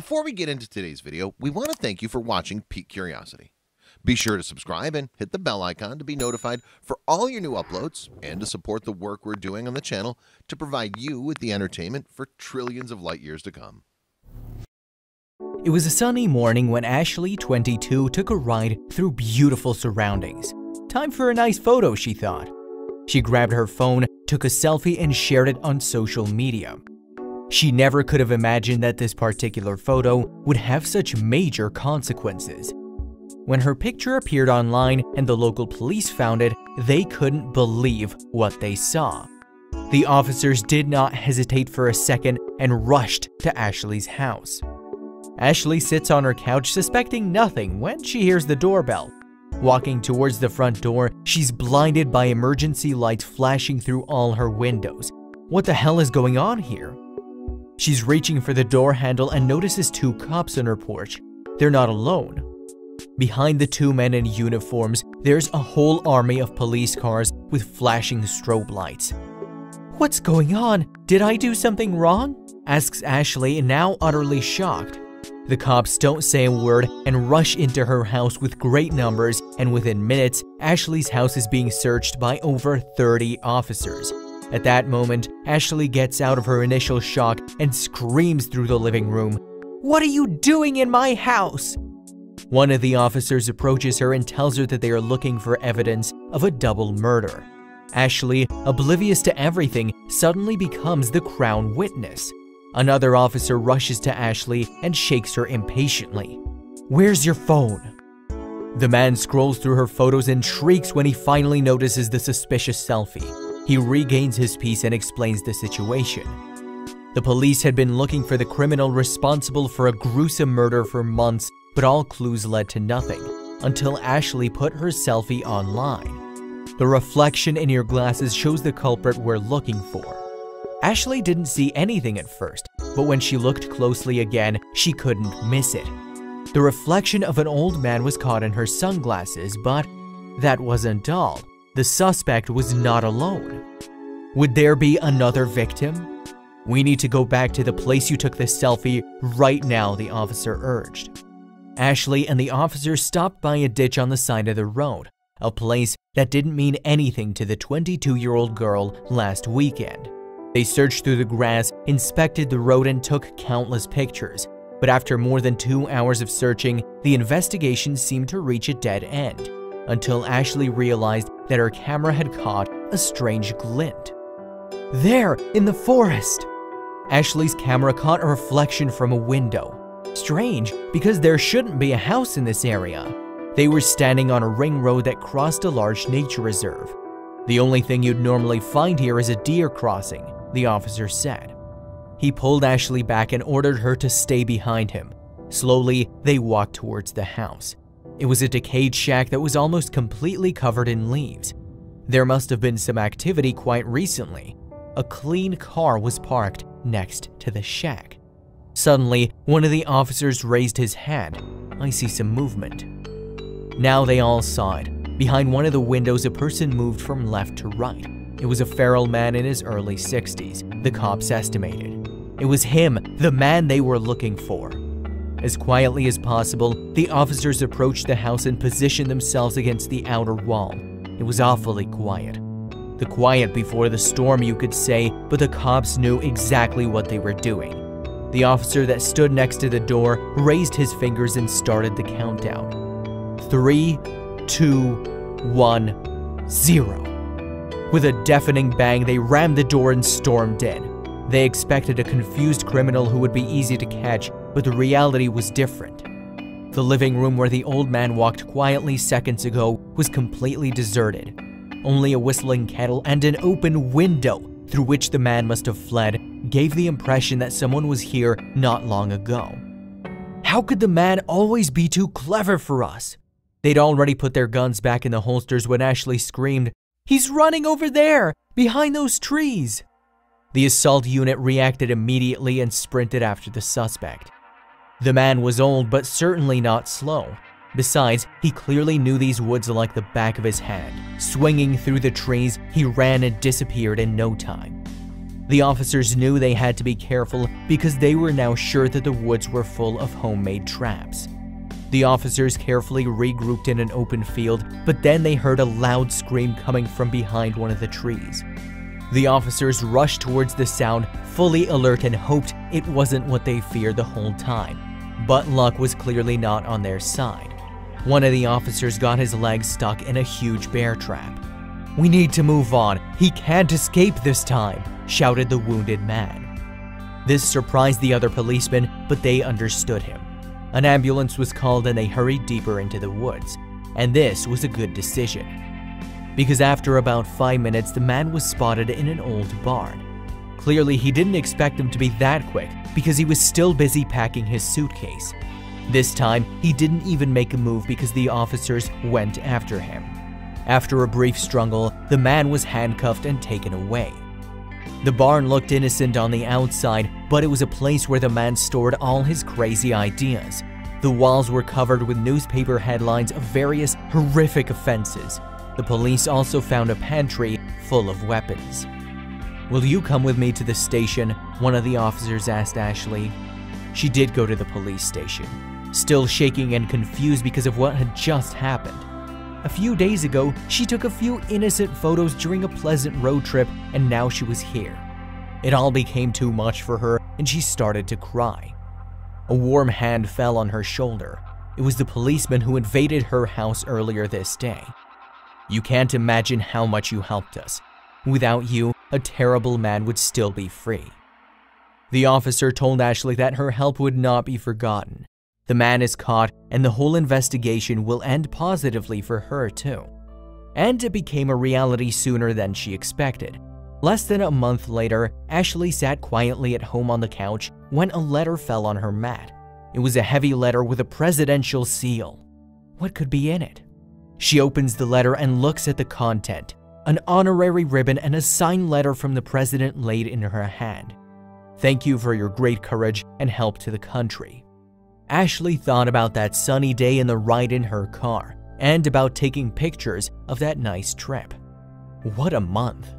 Before we get into today's video, we want to thank you for watching Peak Curiosity. Be sure to subscribe and hit the bell icon to be notified for all your new uploads and to support the work we're doing on the channel to provide you with the entertainment for trillions of light years to come. It was a sunny morning when Ashley, 22, took a ride through beautiful surroundings. Time for a nice photo, she thought. She grabbed her phone, took a selfie, and shared it on social media. She never could have imagined that this particular photo would have such major consequences. When her picture appeared online and the local police found it, they couldn't believe what they saw. The officers did not hesitate for a second and rushed to Ashley's house. Ashley sits on her couch suspecting nothing when she hears the doorbell. Walking towards the front door, she's blinded by emergency lights flashing through all her windows. What the hell is going on here? She's reaching for the door handle and notices two cops on her porch. They're not alone. Behind the two men in uniforms, there's a whole army of police cars with flashing strobe lights. "What's going on? Did I do something wrong?" asks Ashley, now utterly shocked. The cops don't say a word and rush into her house with great numbers, and within minutes, Ashley's house is being searched by over 30 officers. At that moment, Ashley gets out of her initial shock and screams through the living room, "What are you doing in my house?" One of the officers approaches her and tells her that they are looking for evidence of a double murder. Ashley, oblivious to everything, suddenly becomes the crown witness. Another officer rushes to Ashley and shakes her impatiently. "Where's your phone?" The man scrolls through her photos and shrieks when he finally notices the suspicious selfie. He regains his peace and explains the situation. The police had been looking for the criminal responsible for a gruesome murder for months, but all clues led to nothing, until Ashley put her selfie online. The reflection in your glasses shows the culprit we're looking for. Ashley didn't see anything at first, but when she looked closely again, she couldn't miss it. The reflection of an old man was caught in her sunglasses, but that wasn't all. The suspect was not alone. Would there be another victim? "We need to go back to the place you took this selfie right now," the officer urged. Ashley and the officer stopped by a ditch on the side of the road, a place that didn't mean anything to the 22-year-old girl last weekend. They searched through the grass, inspected the road, and took countless pictures. But after more than 2 hours of searching, the investigation seemed to reach a dead end, until Ashley realized that her camera had caught a strange glint. There, in the forest! Ashley's camera caught a reflection from a window. Strange, because there shouldn't be a house in this area. They were standing on a ring road that crossed a large nature reserve. "The only thing you'd normally find here is a deer crossing," the officer said. He pulled Ashley back and ordered her to stay behind him. Slowly, they walked towards the house. It was a decayed shack that was almost completely covered in leaves. There must have been some activity quite recently. A clean car was parked next to the shack. Suddenly, one of the officers raised his hand. "I see some movement." Now they all saw it. Behind one of the windows, a person moved from left to right. It was a feral man in his early 60s, the cops estimated. It was him, the man they were looking for. As quietly as possible, the officers approached the house and positioned themselves against the outer wall. It was awfully quiet. The quiet before the storm, you could say, but the cops knew exactly what they were doing. The officer that stood next to the door raised his fingers and started the countdown. 3, 2, 1, 0. With a deafening bang, they rammed the door and stormed in. They expected a confused criminal who would be easy to catch, but the reality was different. The living room where the old man walked quietly seconds ago was completely deserted. Only a whistling kettle and an open window through which the man must have fled gave the impression that someone was here not long ago. "How could the man always be too clever for us?" They'd already put their guns back in the holsters when Ashley screamed, "He's running over there, behind those trees!" The assault unit reacted immediately and sprinted after the suspect. The man was old, but certainly not slow. Besides, he clearly knew these woods like the back of his hand. Swinging through the trees, he ran and disappeared in no time. The officers knew they had to be careful because they were now sure that the woods were full of homemade traps. The officers carefully regrouped in an open field, but then they heard a loud scream coming from behind one of the trees. The officers rushed towards the sound, fully alert, and hoped it wasn't what they feared the whole time. But luck was clearly not on their side. One of the officers got his leg stuck in a huge bear trap. "We need to move on. He can't escape this time," shouted the wounded man. This surprised the other policemen, but they understood him. An ambulance was called and they hurried deeper into the woods. And this was a good decision, because after about 5 minutes, the man was spotted in an old barn. Clearly, he didn't expect them to be that quick because he was still busy packing his suitcase. This time, he didn't even make a move because the officers went after him. After a brief struggle, the man was handcuffed and taken away. The barn looked innocent on the outside, but it was a place where the man stored all his crazy ideas. The walls were covered with newspaper headlines of various horrific offenses. The police also found a pantry full of weapons. "Will you come with me to the station?" one of the officers asked Ashley. She did go to the police station, still shaking and confused because of what had just happened. A few days ago, she took a few innocent photos during a pleasant road trip, and now she was here. It all became too much for her, and she started to cry. A warm hand fell on her shoulder. It was the policeman who invaded her house earlier this day. "You can't imagine how much you helped us. Without you, a terrible man would still be free." The officer told Ashley that her help would not be forgotten. The man is caught, and the whole investigation will end positively for her too. And it became a reality sooner than she expected. Less than a month later, Ashley sat quietly at home on the couch when a letter fell on her mat. It was a heavy letter with a presidential seal. What could be in it? She opens the letter and looks at the content, an honorary ribbon and a signed letter from the president laid in her hand. "Thank you for your great courage and help to the country." Ashley thought about that sunny day and the ride in her car, and about taking pictures of that nice trip. What a month!